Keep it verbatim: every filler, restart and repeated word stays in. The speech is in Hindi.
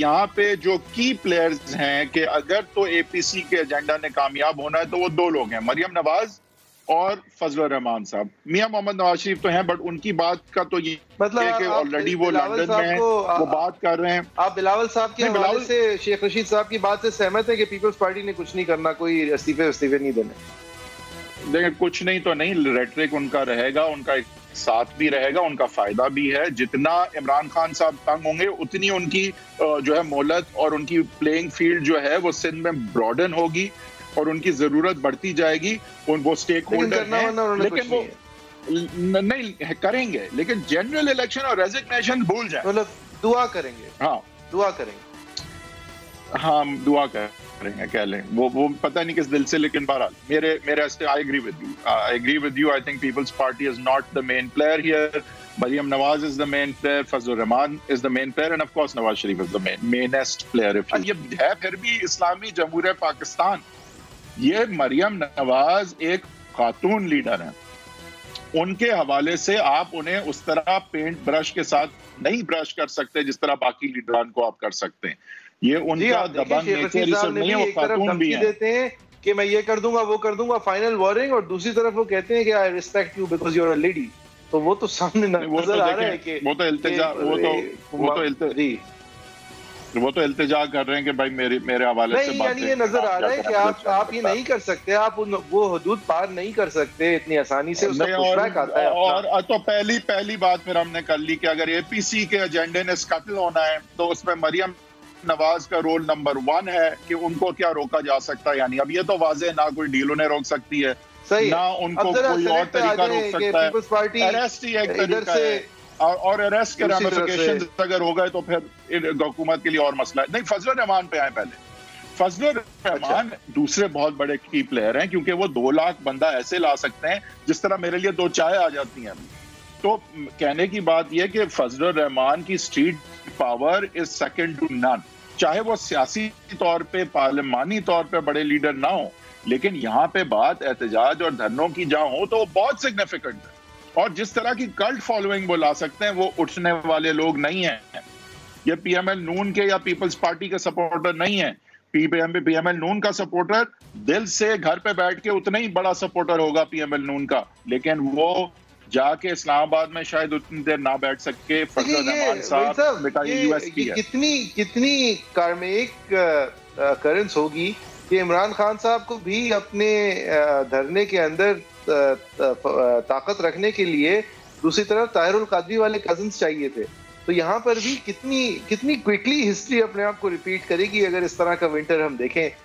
यहाँ पे जो की प्लेयर्स हैं कि अगर तो एपीसी के एजेंडा ने कामयाब होना है तो वो दो लोग हैं, मरियम नवाज और फजलुर रहमान साहब। मियां मोहम्मद नवाज शरीफ तो हैं, बट उनकी बात का तो ये मतलब ऑलरेडी वो लंदन में हैं, वो बात कर रहे हैं। आप बिलावल साहब के हवाले से, शेख रशीद साहब की बात से सहमत है कि पीपल्स पार्टी ने कुछ नहीं करना, कोई इस्तीफे इस्तीफे नहीं देने? देखिए कुछ नहीं तो नहीं, रेटरिक उनका रहेगा, उनका एक साथ भी रहेगा, उनका फायदा भी है। जितना इमरान खान साहब तंग होंगे उतनी उनकी जो है मोहलत और उनकी प्लेइंग फील्ड जो है वो सिंध में ब्रॉडन होगी और उनकी जरूरत बढ़ती जाएगी। उन वो स्टेक होल्डर हैं, लेकिन वो नहीं, नहीं करेंगे, लेकिन जनरल इलेक्शन और रेजिग्नेशन भूल जाए, मतलब दुआ करेंगे। हाँ दुआ करेंगे, हाँ दुआ करेंगे कह लें, वो वो पता नहीं किस दिल से, लेकिन बहरहाल मेरे मेरे I agree with you, I agree with you. I think peoples party is not the main player here. Maryam Nawaz is the main player, Fazlur Rahman is the main player, and of course Nawaz Sharif is the main, mainest player. If you है फिर भी इस्लामी जमहूरियत पाकिस्तान, ये मरियम नवाज एक खातून लीडर हैं, उनके हवाले से आप उन्हें उस तरह पेंट ब्रश के साथ नहीं ब्रश कर सकते जिस तरह बाकी लीडरान को आप कर सकते हैं। ये उनका दबंग नेचर नहीं है, वो खातून भी हैं कि मैं ये कर दूंगा वो कर दूंगा, फाइनल वार्निंग, और दूसरी तरफ वो कहते हैं कि I respect you because you are a lady. तो वो तो सामने नजर आ रहा है कि वो तो इल्तिजा वो तो वो तो वो तो इल्तिजा कर रहे हैं कि भाई मेरे मेरे हवाले से बात नहीं, ये नजर आ रहा है कि आप आप ये नहीं कर सकते, आप उन वो हदूद पार नहीं कर सकते इतनी आसानी से, उसका पुशबैक आता है। और तो पहली पहली बात फिर हमने कर ली कि अगर एपीसी के एजेंडे ने स्कटल होना है तो उसमें मरियम नवाज का रोल नंबर वन है कि उनको क्या रोका जा सकता है। यानी अब ये तो वाजे ना कोई डील उन्हें रोक सकती है, ना उनको कोई और तरीका रोक सकता है। पीपल्स पार्टी अरेस्ट ही एक तरीका है, और अरेस्ट के रेमिफिकेशंस अगर हो गए तो फिर हुकूमत के लिए और मसला है। नहीं, फजलुर रहमान पे आए पहले। फजलुर रहमान अच्छा। दूसरे बहुत बड़े की प्लेयर हैं क्योंकि वो दो लाख बंदा ऐसे ला सकते हैं जिस तरह मेरे लिए दो चाय आ जाती हैं। तो कहने की बात यह कि फजलुर रहमान की street power is second to none, चाहे वो सियासी तौर पर पार्लिमानी तौर पर बड़े लीडर ना हो, लेकिन यहाँ पे बात एहतजाज और धरनों की जहाँ हो तो वो बहुत सिग्निफिकेंट है। और जिस तरह की कल्ट फॉलोइंग वो ला सकते हैं वो उठने वाले लोग नहीं हैं, ये पीएमएल नून के या पीपल्स पार्टी के सपोर्टर नहीं है। पीएमएल नून का सपोर्टर दिल से घर पे बैठ के उतना ही बड़ा सपोर्टर होगा पीएमएल नून का, लेकिन वो जाके इस्लामाबाद में शायद उतनी देर ना बैठ सके। फजल रहमान साहब कितनी कितनी कार्मिक अकरेंस होगी कि इमरान खान साहब को भी अपने धरने के अंदर ताकत रखने के लिए दूसरी तरफ ताहिरुल कादरी वाले कजन्स चाहिए थे। तो यहाँ पर भी कितनी कितनी क्विकली हिस्ट्री अपने आप को रिपीट करेगी अगर इस तरह का विंटर हम देखें